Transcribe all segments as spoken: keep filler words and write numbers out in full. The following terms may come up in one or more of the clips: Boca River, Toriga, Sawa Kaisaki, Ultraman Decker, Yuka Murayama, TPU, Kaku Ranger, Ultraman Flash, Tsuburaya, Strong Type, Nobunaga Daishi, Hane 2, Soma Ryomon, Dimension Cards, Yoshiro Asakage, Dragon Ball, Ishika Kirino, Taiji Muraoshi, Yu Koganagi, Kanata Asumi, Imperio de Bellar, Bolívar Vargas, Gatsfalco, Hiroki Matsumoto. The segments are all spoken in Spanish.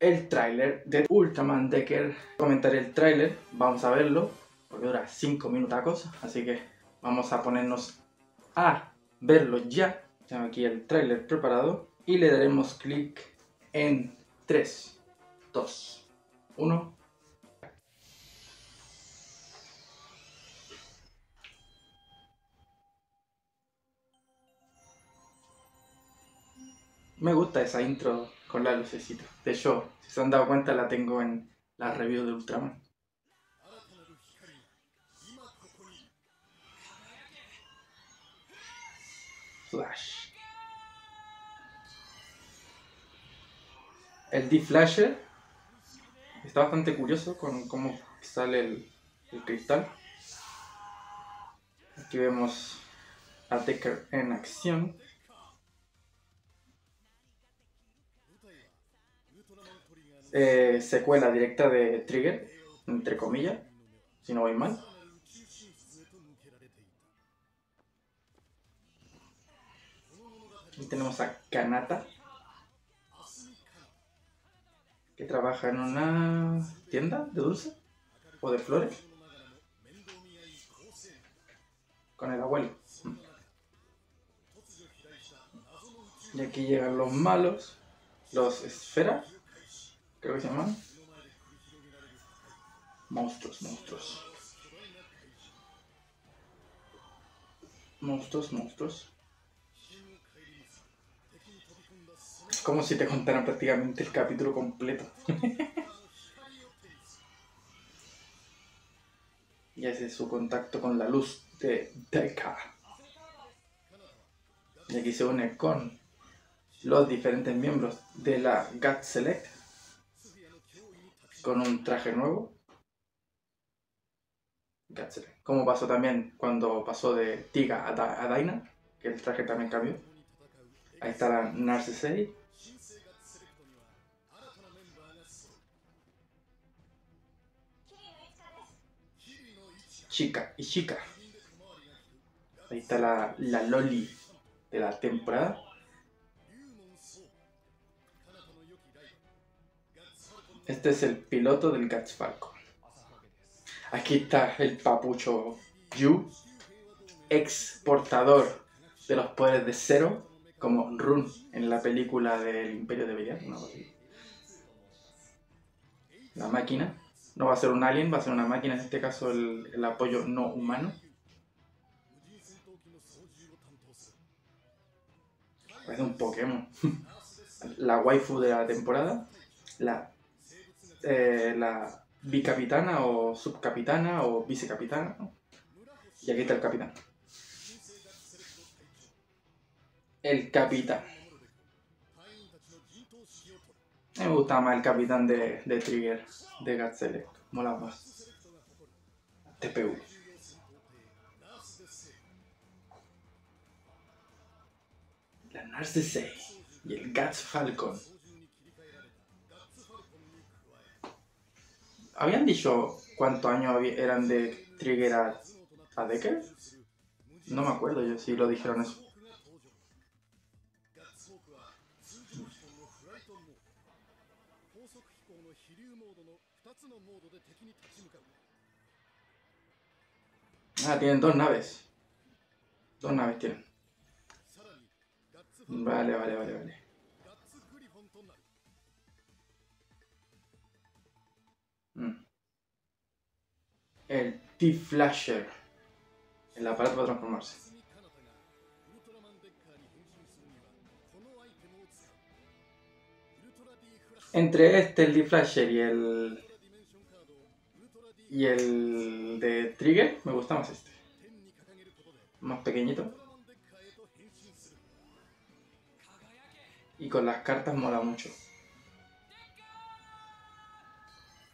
El tráiler de Ultraman Decker. Comentaré el tráiler, vamos a verlo, porque dura cinco minutacos, así que vamos a ponernos a verlo ya. Tengo aquí el tráiler preparado y le daremos clic en tres, dos, uno. Me gusta esa intro con la lucecita. De hecho, si se han dado cuenta, la tengo en la review de Ultraman. Flash. El D-Flasher está bastante curioso con cómo sale el, el cristal. Aquí vemos a Decker en acción. Eh, secuela directa de Trigger, entre comillas, si no voy mal. Aquí tenemos a Kanata, que trabaja en una tienda de dulce o de flores con el abuelo. Y aquí llegan los malos, los esferas. Creo que se llaman monstruos, monstruos. Monstruos, monstruos. Es como si te contaran prácticamente el capítulo completo. Y ese es su contacto con la luz de Decker. Y aquí se une con los diferentes miembros de la God Select, con un traje nuevo. Como pasó también cuando pasó de Tiga a, da a Daina, que el traje también cambió. Ahí está la Narcissei. Chica y Chica. Ahí está la, la Loli de la temporada. Este es el piloto del Gatsfalco. Aquí está el papucho Yu, ex portador de los poderes de Cero, como Run en la película del Imperio de Bellar. No, la máquina. No va a ser un alien, va a ser una máquina, en este caso el, el apoyo no humano. Parece un Pokémon. La waifu de la temporada. La... Eh, la bicapitana o subcapitana o vicecapitana, ¿no? Y aquí está el capitán. El capitán. Me gusta más el capitán de, de Trigger, de God Select. Mola más. T P U. La Narcissei y el Gatsfalco. ¿Habían dicho cuántos años eran de Trigger a, a Decker? No me acuerdo yo si lo dijeron eso. Ah, tienen dos naves. Dos naves tienen. Vale, vale, vale, vale. El T-Flasher, el aparato para transformarse. Entre este, el D-Flasher y el y el de Trigger, me gusta más este, más pequeñito, y con las cartas mola mucho.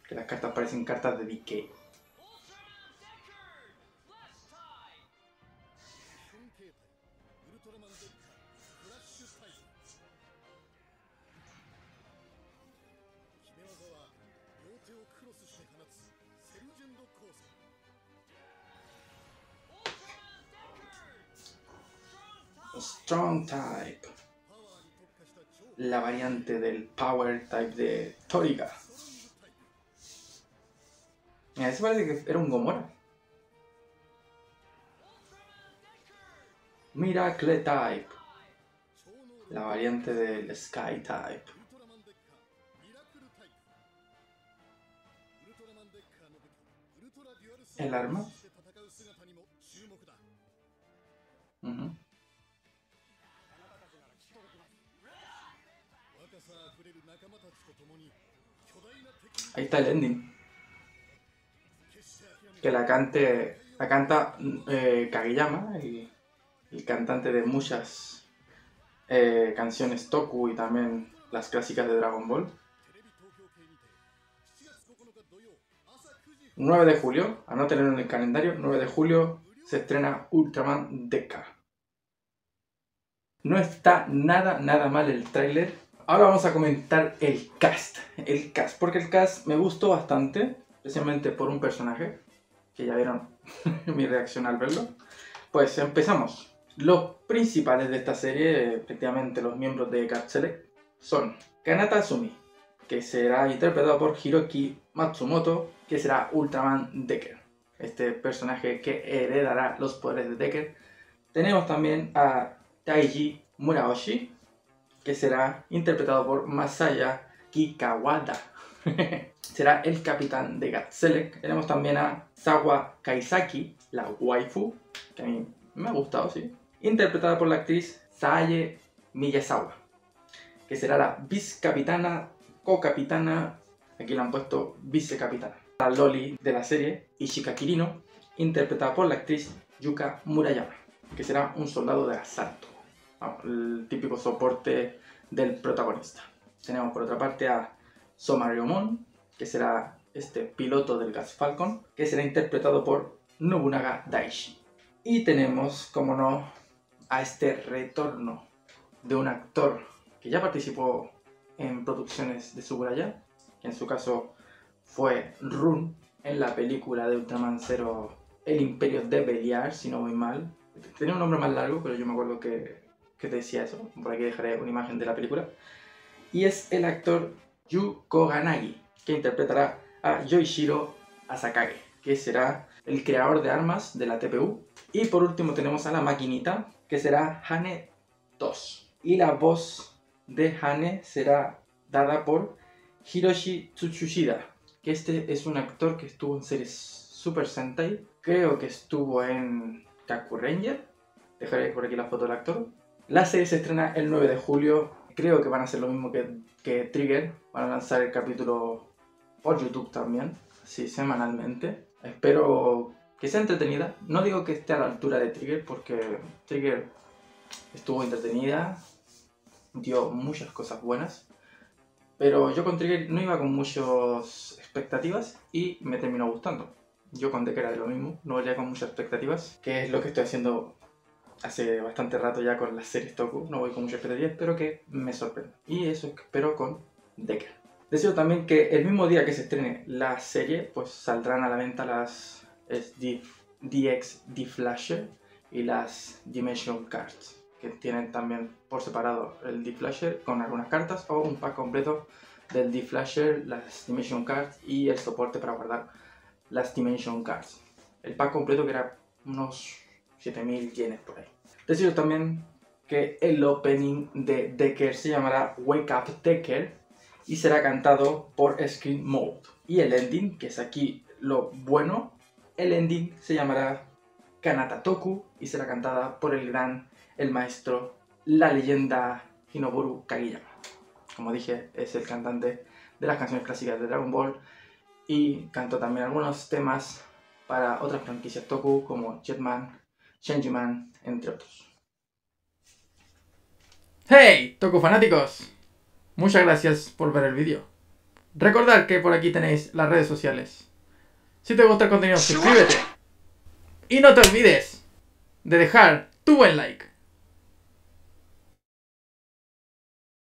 Que las cartas parecen cartas de D K. Strong Type, la variante del Power Type de Toriga. A veces parece que era un Gomora. Miracle Type, la variante del Sky Type. El arma. Uh-huh. Ahí está el ending. Que la cante, la canta eh, Kaguyama, el, el cantante de muchas eh, canciones Toku y también las clásicas de Dragon Ball. nueve de julio, anótenlo en el calendario, nueve de julio se estrena Ultraman Decker. No está nada, nada mal el tráiler. Ahora vamos a comentar el cast, el cast, porque el cast me gustó bastante, especialmente por un personaje, que ya vieron mi reacción al verlo. Pues empezamos. Los principales de esta serie, efectivamente los miembros de God Select, son Kanata Asumi, que será interpretado por Hiroki Matsumoto, que será Ultraman Decker, este personaje que heredará los poderes de Decker. Tenemos también a Taiji Muraoshi, que será interpretado por Masaya Kikawada. Será el capitán de God Select. Tenemos también a Sawa Kaisaki, la waifu, que a mí me ha gustado, sí, interpretada por la actriz Saye Miyazawa, que será la vicecapitana, co-capitana, aquí la han puesto vicecapitana. La loli de la serie, Ishika Kirino, interpretada por la actriz Yuka Murayama, que será un soldado de asalto. Vamos, el típico soporte del protagonista. Tenemos por otra parte a Soma Ryomon, que será este piloto del Gatsfalco, que será interpretado por Nobunaga Daishi. Y tenemos, como no, a este retorno de un actor que ya participó en producciones de Tsuburaya, que en su caso fue Run en la película de Ultraman Cero, El Imperio de Bellar, si no voy mal. Tenía un nombre más largo, pero yo me acuerdo que, que decía eso. Por aquí dejaré una imagen de la película. Y es el actor Yu Koganagi, que interpretará a Yoshiro Asakage, que será el creador de armas de la T P U. Y por último tenemos a la maquinita, que será Hane dos. Y la voz de Hane será dada por Hiroshi Tsuchushida, que este es un actor que estuvo en series Super Sentai, creo que estuvo en Kaku Ranger, dejaré por aquí la foto del actor. La serie se estrena el nueve de julio, creo que van a hacer lo mismo que, que Trigger, van a lanzar el capítulo por YouTube también, así semanalmente. Espero que sea entretenida, no digo que esté a la altura de Trigger, porque Trigger estuvo entretenida, dio muchas cosas buenas. Pero yo con Trigger no iba con muchas expectativas y me terminó gustando. Yo con Decker era de lo mismo, no iba con muchas expectativas, que es lo que estoy haciendo hace bastante rato ya con las series Toku. No voy con muchas expectativas, espero que me sorprenda. Y eso espero con Decker. Deseo también que el mismo día que se estrene la serie, pues saldrán a la venta las D X D-Flasher y las Dimension Cards, que tienen también por separado el D-Flasher con algunas cartas o un pack completo del D-Flasher, las Dimension Cards y el soporte para guardar las Dimension Cards. El pack completo que era unos siete mil yenes por ahí. Decido también que el opening de Decker se llamará Wake Up Decker y será cantado por Scream Mode. Y el ending, que es aquí lo bueno, el ending se llamará Kanata Toku y será cantada por el gran, el maestro, la leyenda Hinoboru Kaguyama. Como dije, es el cantante de las canciones clásicas de Dragon Ball y cantó también algunos temas para otras franquicias Toku como Jetman, Changeman, entre otros. ¡Hey, Toku fanáticos! Muchas gracias por ver el vídeo. Recordad que por aquí tenéis las redes sociales. Si te gusta el contenido, suscríbete. Y no te olvides de dejar tu buen like.